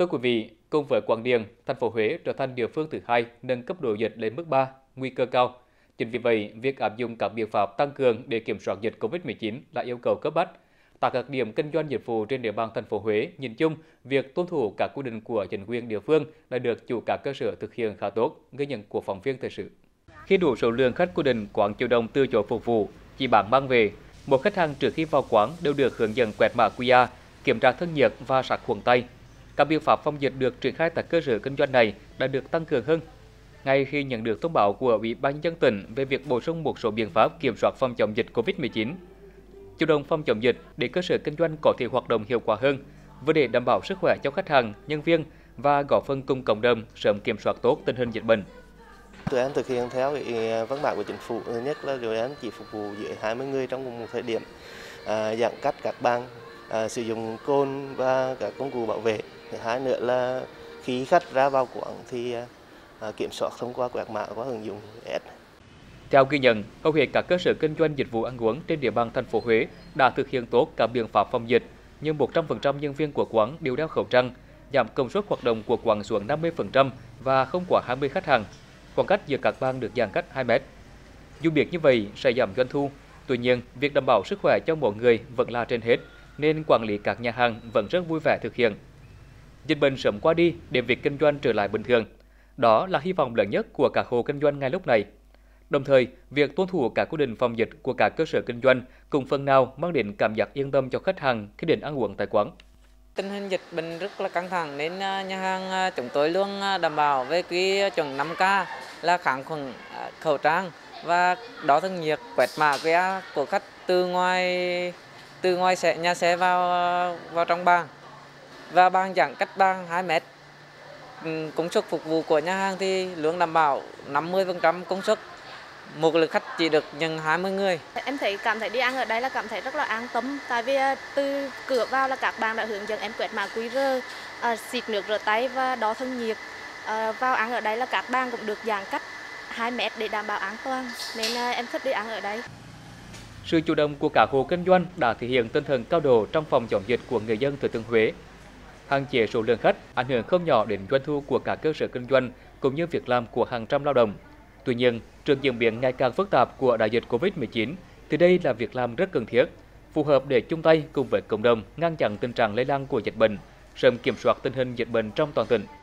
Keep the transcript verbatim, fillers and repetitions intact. Thưa quý vị, cùng với Quảng Điền, thành phố Huế trở thành địa phương thứ hai nâng cấp độ dịch lên mức ba, nguy cơ cao. Chính vì vậy, việc áp dụng các biện pháp tăng cường để kiểm soát dịch Covid mười chín là yêu cầu cấp bách. Tại các điểm kinh doanh dịch vụ trên địa bàn thành phố Huế, nhìn chung, việc tuân thủ các quy định của chính quyền địa phương đã được chủ các cơ sở thực hiện khá tốt, ghi nhận của phóng viên thời sự. Khi đủ số lượng khách quy định, quán chủ động từ chối phục vụ, chỉ bán mang về. Một khách hàng trước khi vào quán đều được hướng dẫn quẹt mã quy rờ, kiểm tra thân nhiệt và sát khuẩn tay. Các biện pháp phòng dịch được triển khai tại cơ sở kinh doanh này đã được tăng cường hơn. Ngay khi nhận được thông báo của Ủy ban nhân dân tỉnh về việc bổ sung một số biện pháp kiểm soát phòng chống dịch Covid mười chín, chủ động phòng chống dịch để cơ sở kinh doanh có thể hoạt động hiệu quả hơn, vừa để đảm bảo sức khỏe cho khách hàng, nhân viên và góp phần cùng cộng đồng sớm kiểm soát tốt tình hình dịch bệnh. Tụi em thực hiện theo văn bản của chính phủ, thứ nhất là tụi em chỉ phục vụ dưới hai mươi người trong cùng một thời điểm, à, giãn cách các bàn, à, sử dụng côn và các công cụ bảo vệ. Thứ hai nữa là khi khách ra vào quán thì à, kiểm soát thông qua quẹt mã qua ứng dụng S. Theo ghi nhận, hầu hết các cơ sở kinh doanh dịch vụ ăn uống trên địa bàn thành phố Huế đã thực hiện tốt các biện pháp phòng dịch, nhưng một trăm phần trăm nhân viên của quán đều đeo khẩu trang, giảm công suất hoạt động của quán xuống năm mươi phần trăm và không quá hai mươi khách hàng. Khoảng cách giữa các bàn được giãn cách hai mét. Dù biết như vậy sẽ giảm doanh thu, tuy nhiên việc đảm bảo sức khỏe cho mọi người vẫn là trên hết, nên quản lý các nhà hàng vẫn rất vui vẻ thực hiện. Dịch bệnh sớm qua đi để việc kinh doanh trở lại bình thường. Đó là hy vọng lớn nhất của các hộ kinh doanh ngay lúc này. Đồng thời, việc tuân thủ các quy định phòng dịch của các cơ sở kinh doanh cùng phần nào mang đến cảm giác yên tâm cho khách hàng khi đến ăn uống tại quán. Tình hình dịch bệnh rất là căng thẳng nên nhà hàng chúng tôi luôn đảm bảo về quy chuẩn năm K là kháng khuẩn, khẩu trang và đo thân nhiệt, quét mã quy rờ của khách từ ngoài từ ngoài xe nhà xe vào vào trong bàn và bàn giãn cách bàn hai mét. Công suất phục vụ của nhà hàng thì luôn đảm bảo năm mươi phần trăm công suất. Một lượt khách chỉ được nhận hai mươi người. Em thấy cảm thấy đi ăn ở đây là cảm thấy rất là an tâm. Tại vì từ cửa vào là các bạn đã hướng dẫn em quét mã quy rờ, à, xịt nước rửa tay và đo thân nhiệt. À, vào ăn ở đây là các bạn cũng được giãn cách hai mét để đảm bảo an toàn. Nên à, em thích đi ăn ở đây. Sự chủ động của các hộ kinh doanh đã thể hiện tinh thần cao độ trong phòng chống dịch của người dân Thừa Thiên Huế. Hạn chế số lượng khách ảnh hưởng không nhỏ đến doanh thu của các cơ sở kinh doanh cũng như việc làm của hàng trăm lao động. Tuy nhiên, trước diễn biến ngày càng phức tạp của đại dịch Covid mười chín, thì đây là việc làm rất cần thiết, phù hợp để chung tay cùng với cộng đồng ngăn chặn tình trạng lây lan của dịch bệnh, sớm kiểm soát tình hình dịch bệnh trong toàn tỉnh.